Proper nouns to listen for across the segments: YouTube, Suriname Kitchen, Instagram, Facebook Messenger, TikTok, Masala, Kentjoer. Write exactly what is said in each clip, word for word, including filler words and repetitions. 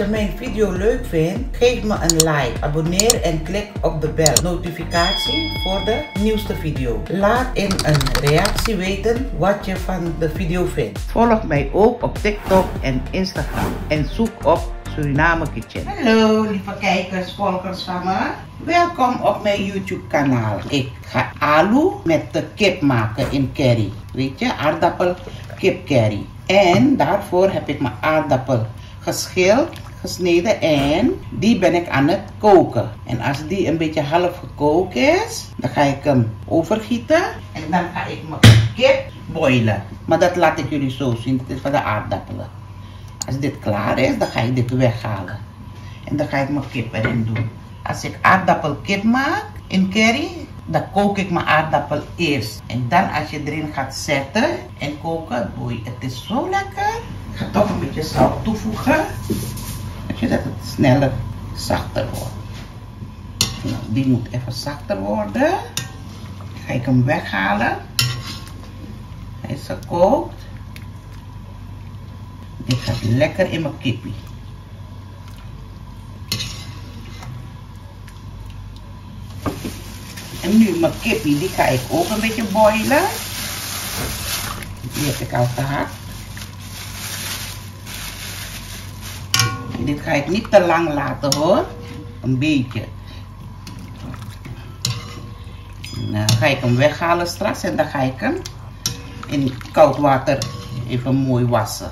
je mijn video leuk vindt, geef me een like. Abonneer en klik op de bel. Notificatie voor de nieuwste video. Laat in een reactie weten wat je van de video vindt. Volg mij ook op TikTok en Instagram. En zoek op Suriname Kitchen. Hallo lieve kijkers, volgers van me. Welkom op mijn YouTube kanaal. Ik ga alu met de kip maken in curry. Weet je, aardappel kip curry. En daarvoor heb ik mijn aardappel geschild, gesneden en die ben ik aan het koken. En als die een beetje half gekookt is, dan ga ik hem overgieten. En dan ga ik mijn kip boilen. Maar dat laat ik jullie zo zien, dit is van de aardappelen. Als dit klaar is, dan ga ik dit weghalen. En dan ga ik mijn kip erin doen. Als ik aardappelkip maak in curry, dan kook ik mijn aardappel eerst. En dan als je erin gaat zetten en koken, boei, het is zo lekker. Ik ga toch een beetje zout toevoegen. Zodat het sneller zachter wordt. Nou, die moet even zachter worden. Dan ga ik hem weghalen. Hij is gekookt. Dit gaat lekker in mijn kippie. En nu mijn kippie, die ga ik ook een beetje boilen. Die heb ik al gehakt. Dit ga ik niet te lang laten hoor. Een beetje. Dan ga ik hem weghalen straks en dan ga ik hem in koud water even mooi wassen.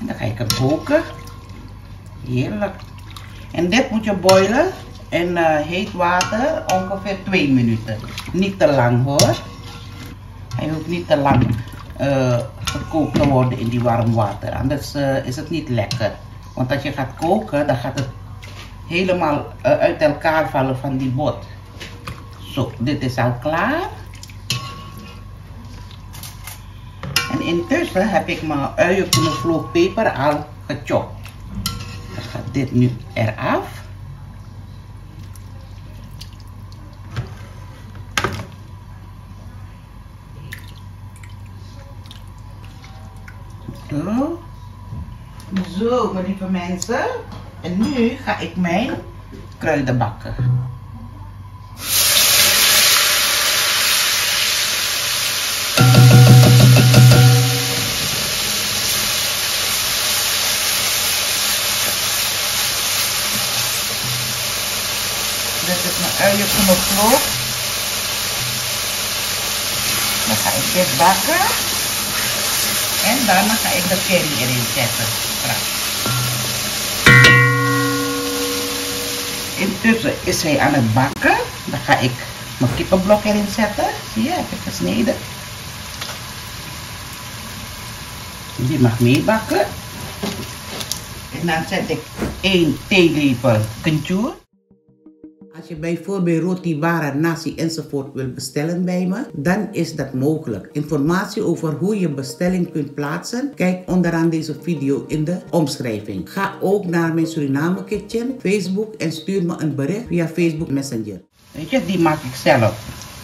En dan ga ik hem koken. Heerlijk. En dit moet je boilen in uh, heet water ongeveer twee minuten. Niet te lang hoor. Hij hoeft niet te lang uh, gekookt te worden in die warm water. Anders uh, is het niet lekker. Want als je gaat koken, dan gaat het helemaal uh, uit elkaar vallen van die bot. Zo, dit is al klaar. En intussen heb ik mijn uien, knoflook, peper al gechopt. Dan gaat dit nu eraf. Zo. Zo, mijn lieve mensen. En nu ga ik mijn kruiden bakken. Dit is mijn uien knoflook. Dan ga ik dit bakken. En daarna ga ik de curry erin zetten. Straks. Intussen is hij aan het bakken. Dan ga ik mijn kippenblok erin zetten. Zie je, heb ik gesneden. Die mag meebakken. En dan zet ik één theelepel Kentjoer. Als je bijvoorbeeld roti, wara, nasi enzovoort wilt bestellen bij me, dan is dat mogelijk. Informatie over hoe je bestelling kunt plaatsen, kijk onderaan deze video in de omschrijving. Ga ook naar mijn Suriname Kitchen, Facebook en stuur me een bericht via Facebook Messenger. Weet je, die maak ik zelf.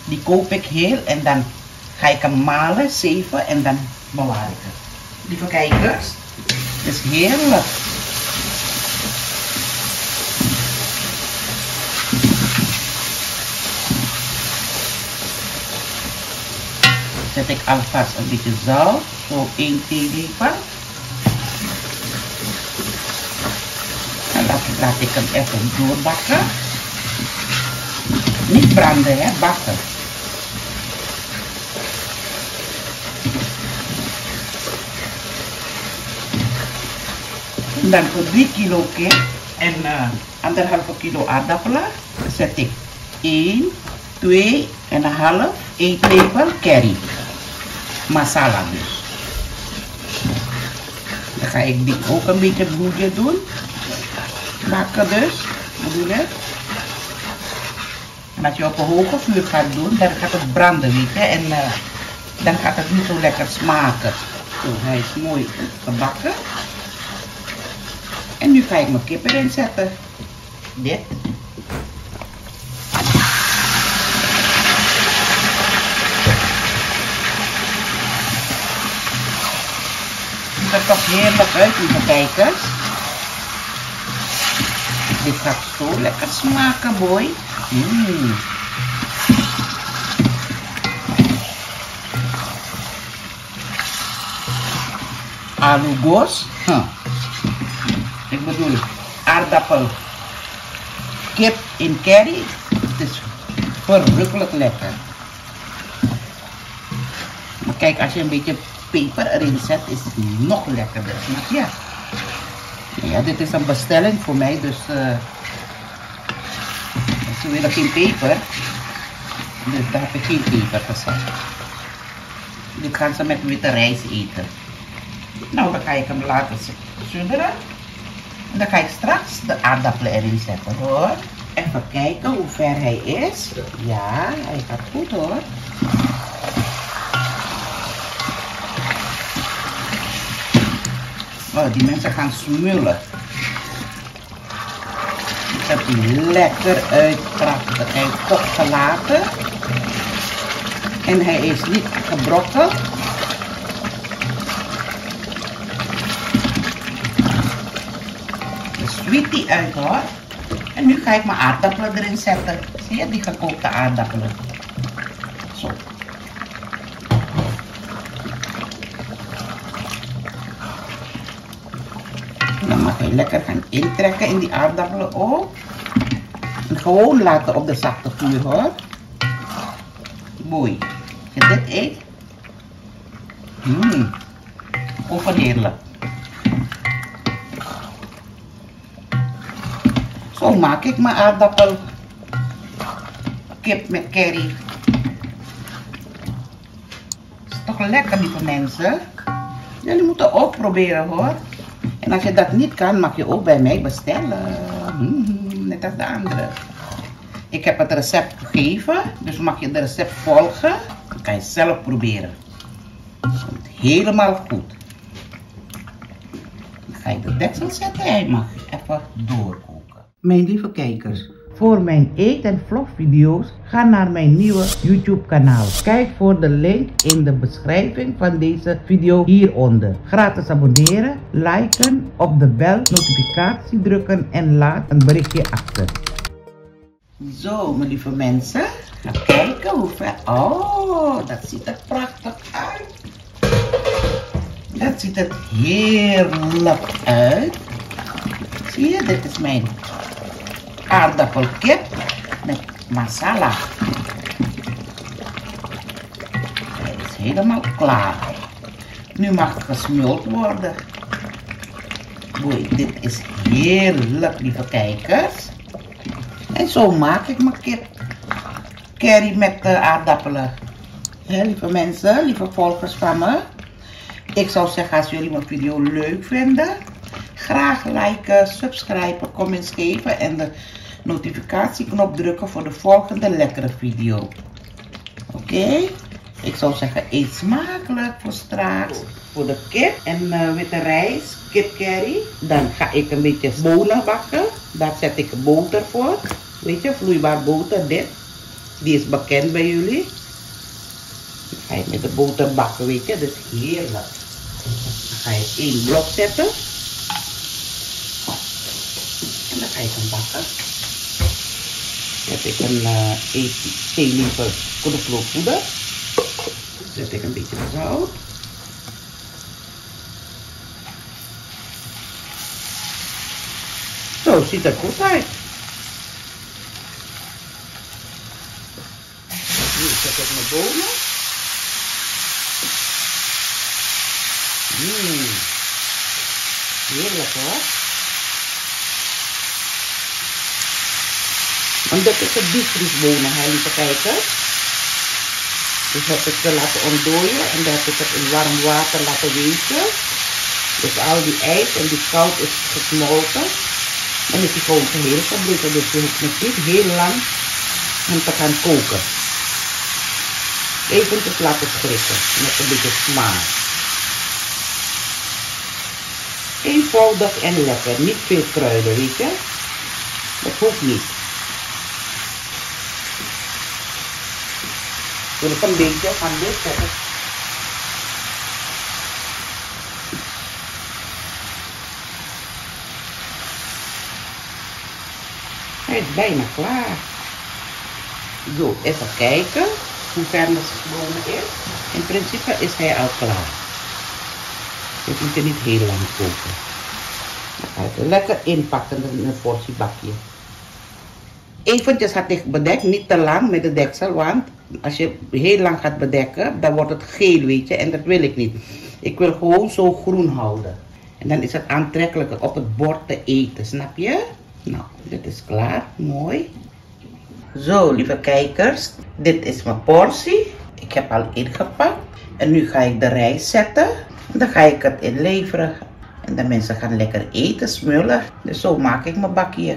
Die koop ik heel en dan ga ik hem malen, zeven en dan bewaar ik het. Lieve kijkers, het is heerlijk. Zet ik alvast een beetje zout, zo één theelepel. En dat laat ik hem even doorbakken. Niet branden, hè, bakken. En dan voor drie kilo kip en uh, anderhalve kilo aardappelen zet ik één, twee en een half eetlepel curry. Masala dus. Dan ga ik die ook een beetje broodje doen. Bakken dus. Bedoel ik. En als je op een hoge vuur gaat doen, dan gaat het branden, weet je. En uh, dan gaat het niet zo lekker smaken. Zo, hij is mooi gebakken. En nu ga ik mijn kip erin zetten. Dit. toch heerlijk uit, lieve kijkers. Dit gaat zo lekker smaken, boy. Mm. Aluboos. Huh. Ik bedoel, aardappel. Kip in curry. Het is verrukkelijk lekker. Maar kijk, als je een beetje peper erin zet, is het nog lekkerder. Maar ja. Ja, dit is een bestelling voor mij, dus uh, ze willen geen peper, dus daar heb ik geen peper gezet. Dit gaan ze met witte rijst eten. Nou, dan ga ik hem laten sudderen en dan ga ik straks de aardappelen erin zetten, hoor. Even kijken hoe ver hij is. Ja, hij gaat goed, hoor. Oh, die mensen gaan smullen. Ik heb die lekker uitkrachtig en kort gelaten. En hij is niet gebrokkeld. Dus sweet die uit, hoor. En nu ga ik mijn aardappelen erin zetten. Zie je die gekookte aardappelen? Zo. Dan mag je lekker gaan intrekken in die aardappelen ook. En gewoon laten op de zachte vuur, hoor. Mooi. Als je dit eet. Mmm. Overheerlijk. Zo maak ik mijn aardappel. Kip met curry. Is toch lekker, lieve mensen. Jullie moeten ook proberen, hoor. En als je dat niet kan, mag je ook bij mij bestellen. Mm-hmm, net als de andere. Ik heb het recept gegeven, dus mag je het recept volgen. Dan kan je zelf proberen. Dat komt helemaal goed. Dan ga ik de deksel zetten en je mag even doorkoken. Mijn lieve kijkers, voor mijn eet- en vlogvideo's ga naar mijn nieuwe YouTube kanaal. Kijk voor de link in de beschrijving van deze video hieronder. Gratis abonneren, liken, op de bel notificatie drukken en laat een berichtje achter. Zo, mijn lieve mensen, ga kijken hoe ver. Oh, dat ziet er prachtig uit. Dat ziet er heerlijk uit. Zie je, dit is mijn aardappelkip met masala. Hij is helemaal klaar. Nu mag het gesmuld worden. Boei, dit is heerlijk, lieve kijkers. En zo maak ik mijn kip curry met de aardappelen. He, lieve mensen, lieve volgers van me. Ik zou zeggen, als jullie mijn video leuk vinden, graag liken, subscriben, comments geven en de notificatieknop drukken voor de volgende lekkere video. Oké, okay? Ik zou zeggen, eet smakelijk voor straks. Voor de kip en uh, witte rijst, kip curry. Dan ga ik een beetje bonen bakken. Daar zet ik boter voor. Weet je, vloeibaar boter, dit. Die is bekend bij jullie. Ik ga je met de boter bakken, weet je, dat is heerlijk. Dan ga je één blok zetten. En dan ga ik hem bakken. Zet ik een uh, theelepel knoflookpoeder. Zet ik een beetje zout. Zo ziet dat goed uit. Nu zet ik mijn bonen. Mm. Heerlijk, hoor. En dat is een diepvriesbonen, hè, lieve kijkers. Dus heb ik ze laten ontdooien en dan heb ik het in warm water laten wezen. Dus al die ijs en die koud is gesmolten. En is die gewoon geheel gebleven, dus je hoeft nog niet heel lang om te gaan koken. Even te laten schrikken met een beetje smaak. Eenvoudig en lekker, niet veel kruiden, weet je. Dat hoeft niet. Ik wil een beetje van dit zetten. Hij is bijna klaar. Doe even kijken hoe ver het geschoren is. In principe is hij al klaar. Dit moet je niet heel lang koken. Even lekker inpakken in een portie bakje. Eventjes had ik bedekt, niet te lang met de deksel, want als je heel lang gaat bedekken, dan wordt het geel, weet je, en dat wil ik niet. Ik wil gewoon zo groen houden. En dan is het aantrekkelijker op het bord te eten, snap je? Nou, dit is klaar, mooi. Zo, lieve kijkers, dit is mijn portie. Ik heb al ingepakt. En nu ga ik de rijst zetten. En dan ga ik het inleveren. En de mensen gaan lekker eten, smullen. Dus zo maak ik mijn bakje.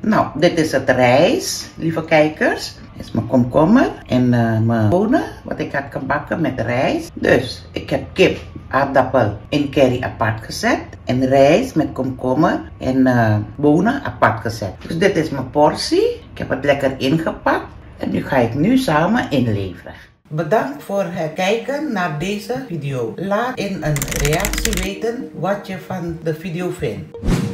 Nou, dit is het rijst, lieve kijkers. Dit is mijn komkommer en uh, mijn bonen, wat ik had gebakken met rijst. Dus, ik heb kip, aardappel en curry apart gezet. En rijst met komkommer en uh, bonen apart gezet. Dus dit is mijn portie. Ik heb het lekker ingepakt. En nu ga ik nu samen inleveren. Bedankt voor het kijken naar deze video. Laat in een reactie weten wat je van de video vindt.